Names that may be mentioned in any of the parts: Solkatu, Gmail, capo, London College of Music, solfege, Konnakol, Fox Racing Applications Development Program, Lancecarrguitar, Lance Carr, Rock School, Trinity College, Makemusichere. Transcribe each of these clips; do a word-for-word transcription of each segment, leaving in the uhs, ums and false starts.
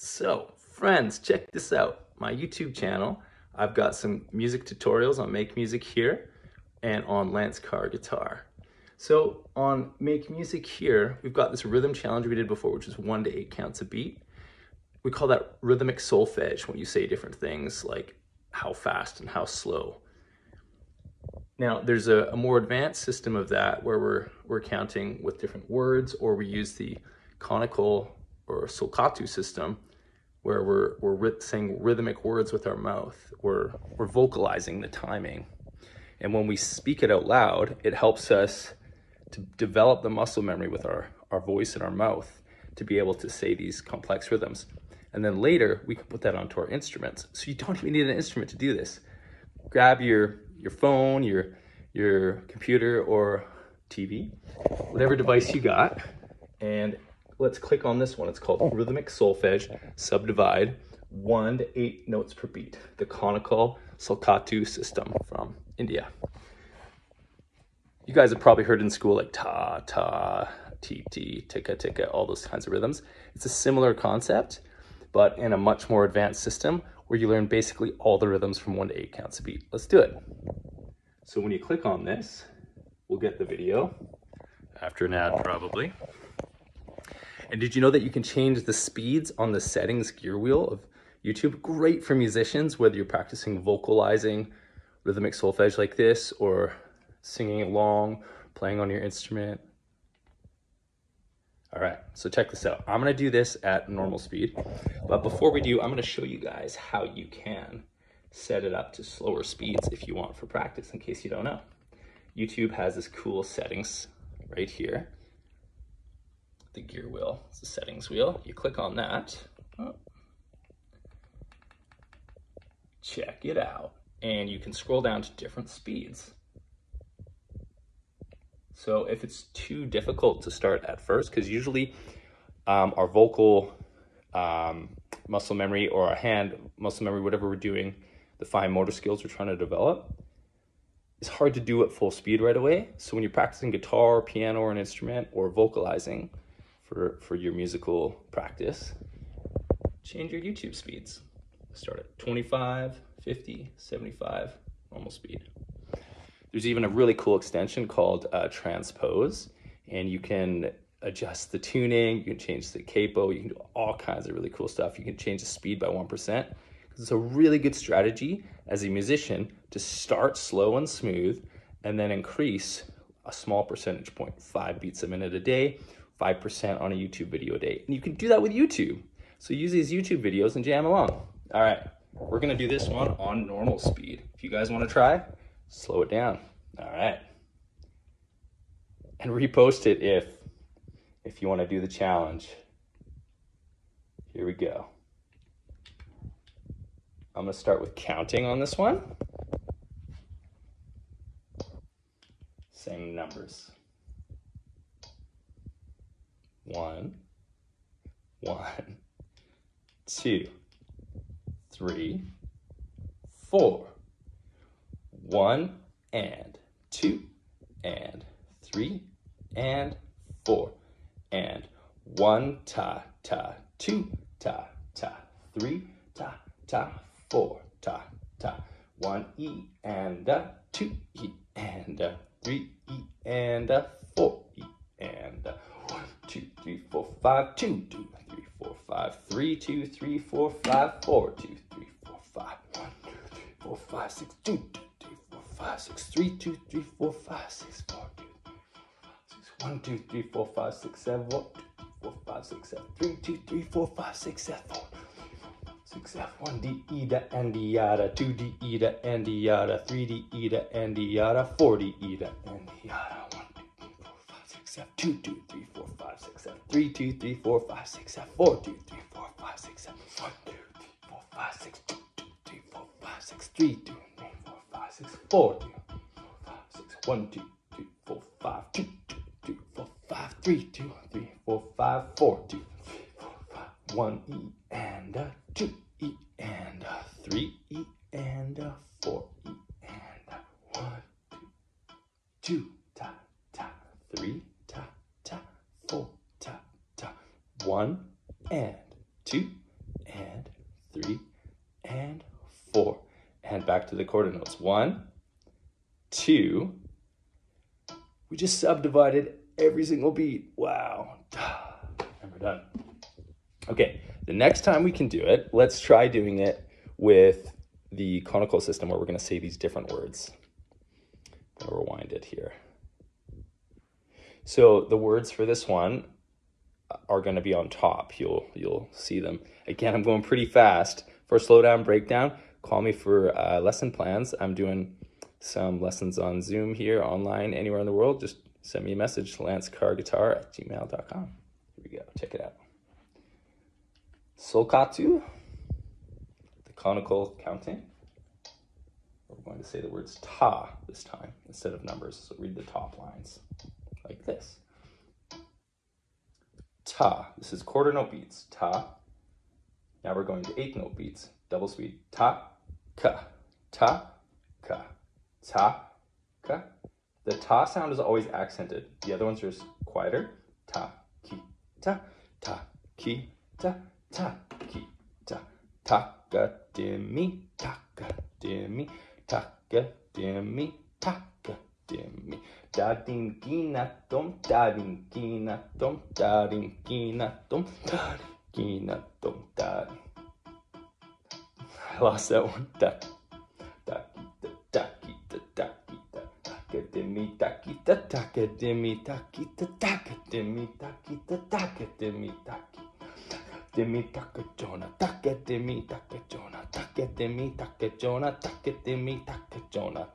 So friends, check this out, my YouTube channel. I've got some music tutorials on Make Music Here and on Lance Carr guitar. So on Make Music Here, we've got this rhythm challenge we did before, which is one to eight counts a beat. We call that rhythmic solfege when you say different things like how fast and how slow. Now there's a, a more advanced system of that where we're, we're counting with different words, or we use the Konnakol or Solkatu system where we're, we're saying rhythmic words with our mouth. We're, we're vocalizing the timing. And when we speak it out loud, it helps us to develop the muscle memory with our, our voice and our mouth to be able to say these complex rhythms. And then later we can put that onto our instruments. So you don't even need an instrument to do this. Grab your, your phone, your, your computer or T V, whatever device you got. And let's click on this one. It's called Rhythmic Solfege Subdivide one to eight notes per beat. The Konnakol Solkatu system from India. You guys have probably heard in school like ta, ta, ti, ti, ticka, ticka, all those kinds of rhythms. It's a similar concept, but in a much more advanced system where you learn basically all the rhythms from one to eight counts a beat. Let's do it. So when you click on this, we'll get the video after an ad probably. And did you know that you can change the speeds on the settings gear wheel of YouTube? Great for musicians, whether you're practicing vocalizing, rhythmic solfege like this, or singing along, playing on your instrument. All right, so check this out. I'm gonna do this at normal speed, but before we do, I'm gonna show you guys how you can set it up to slower speeds if you want for practice, in case you don't know. YouTube has this cool settings right here. The gear wheel, it's the settings wheel. You click on that. Oh. Check it out. And you can scroll down to different speeds. So if it's too difficult to start at first, because usually um, our vocal um, muscle memory or our hand muscle memory, whatever we're doing, the fine motor skills we're trying to develop, it's hard to do at full speed right away. So when you're practicing guitar, piano, or an instrument, or vocalizing for, for your musical practice, change your YouTube speeds. Start at twenty-five, fifty, seventy-five, normal speed. There's even a really cool extension called uh, transpose, and you can adjust the tuning, you can change the capo, you can do all kinds of really cool stuff. You can change the speed by one percent, because it's a really good strategy as a musician to start slow and smooth and then increase a small percentage point, five beats a minute a day, five percent on a YouTube video a day. And you can do that with YouTube. So use these YouTube videos and jam along. All right, we're gonna do this one on normal speed. If you guys wanna try, slow it down. All right. And repost it if, if you wanna do the challenge. Here we go. I'm gonna start with counting on this one. Same numbers. One, one, two, three, four. One and two and three and four and one ta ta, two ta ta, three ta ta, four ta ta, one e and a, two e and a, three e and a, four e and a, one two three four five, two two three four five, three two three four five, four two three four five, one two three four five six, two two five, six, three, two, three, four, five, six, four, two, three, four, five, six, one, two, three, four, five, six, seven, one, two, four, five, six, seven, three, two, three, four, five, six, seven, four, six, seven, one, D, E, da, and D, yada, two, D, E, da, and D, yada, three, D, E, da, and D, yada, four, D, E, da, and D, yada, one, two, three, four, five, six, seven, two, two, three, four, five, six, seven, three, two, three, four, five, six, seven, four, two, three, four, five, six, seven, one, two, three, four, five, six, two, two, three, four, five, six, three, two, six, four, two, five, six, one, two, three, four, five, two, two, three, four, five, three, two, three, four, five, four, two, three, four, five, one, e and a, two, e and a, three, e and a, four, e and a, one, two, two, ta, ta, three, ta, ta, four, ta, ta, one, and two, three, and four. And back to the quarter notes. One, two. We just subdivided every single beat. Wow. And we're done. Okay, the next time we can do it, let's try doing it with the Konnakol system where we're going to say these different words. I'll rewind it here. So the words for this one are going to be on top. You'll, you'll see them. Again, I'm going pretty fast. For slowdown, breakdown, call me for uh, lesson plans. I'm doing some lessons on Zoom here, online, anywhere in the world. Just send me a message, lancecarguitar at gmail dot com. Here we go. Check it out. Solkatu, the Konnakol counting. We're going to say the words ta this time instead of numbers. So read the top lines like this. Ta. This is quarter note beats. Ta. Now we're going to eighth note beats. Double speed. Ta, ka, ta, ka, ta, ka. The ta sound is always accented. The other ones are just quieter. Ta, ki, ta, ta, ki, ta, ta, ki, ta, ta, ka, de, mi, ta, ka, de, mi, ta, ka, de, mi, ta, ka, de, mi. Da, din, ki, na, dom, da, din, ki, na, dom, da, din, ki, na, dom, da, din, ki, na, dom, da, din. I lost that one. Da, da, da, da, da, da, da, da, da, mi, da, da, da, da, mi, da, da, da, da, mi, da, da, da, da, mi, da, demi taka jona taka demi taka jona taka demi taka jona taka demi taka jona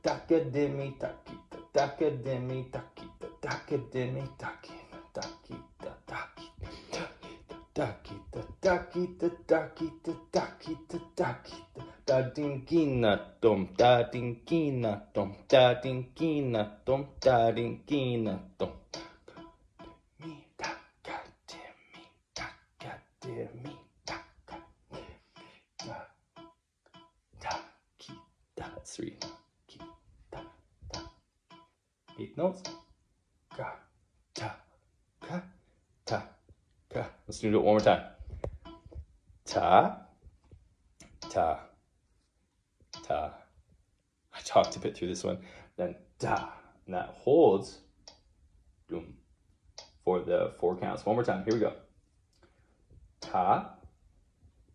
taka demi taka taka demi taka taka demi taka taka taka taka taka taka taka da din kina tom da din kina tom da din kina tom da din kina tom. That's three. Eight notes. Ka, ta, ka, ta, ka. Let's do it one more time. Ta, ta, ta. I talked a bit through this one. Then da. And that holds doom for the four counts. One more time. Here we go. Ta,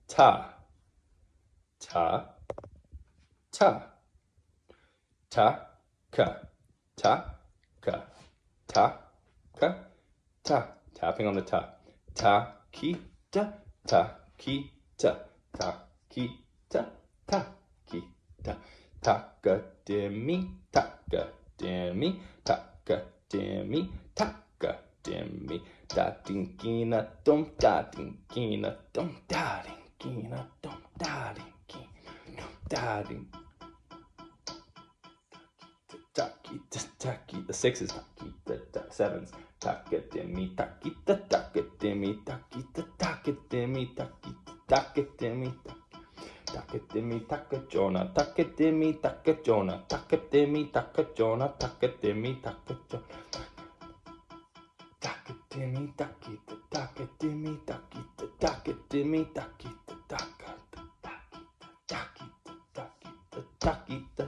ta, ta, ta, ta, ka, ta, ka, ta, ka, ta. Tapping on the ta. Ta, ki, ta, ta, ki, ta, ta, ki, ta, ta, ki, ta. Ta, ka, de, mi, ta, ka, de, mi, ta, ka, de, mi, ta, ka, de, mi. Da ding kina dum da ding kina dum da ding kina dum da ding kina dum da ding. Takita takita. The sixes takita tak sevens takatemi takita takatemi takita takatemi takita takatemi takatemi takajona takatemi takajona takatemi takajona takatemi takajona. Dimi taki ta taka dimi taki ta taka dimi taki ta taka taki ta taki ta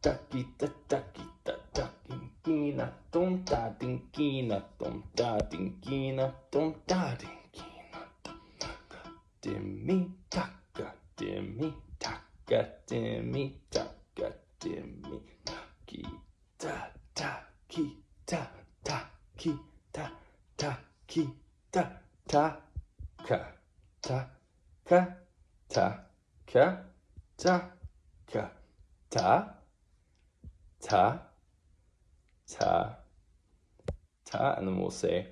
taki ta taki ta taki kina tom ta ding kina tom ta ding kina tom ta ding kina dimi taka dimi taka dimi taka dimi taki ta taki ta taki ta, ta, ki, ta, ta, ka, ta, ka, ta, ka, ta, ka, ta, ta, ta, ta, and then we'll say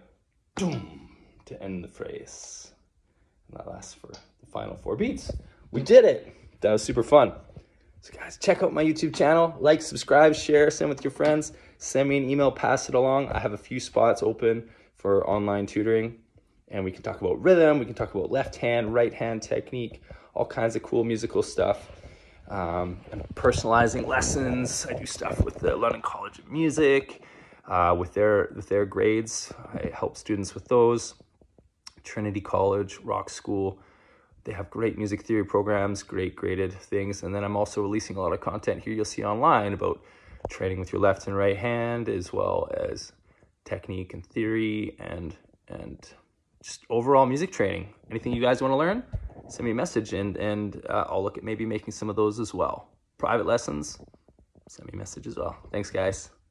doom to end the phrase. And that lasts for the final four beats. We did it. That was super fun. So guys, check out my YouTube channel. Like, subscribe, share, send with your friends. Send me an email, pass it along. I have a few spots open for online tutoring. And we can talk about rhythm. We can talk about left hand, right hand technique, all kinds of cool musical stuff. Um, and personalizing lessons. I do stuff with the London College of Music, uh, with, their, with their grades. I help students with those. Trinity College, Rock School. They have great music theory programs, great graded things. And then I'm also releasing a lot of content here you'll see online about trading with your left and right hand, as well as technique and theory and and just overall music training. Anything you guys want to learn, send me a message, and, and uh, I'll look at maybe making some of those as well. Private lessons, send me a message as well. Thanks, guys.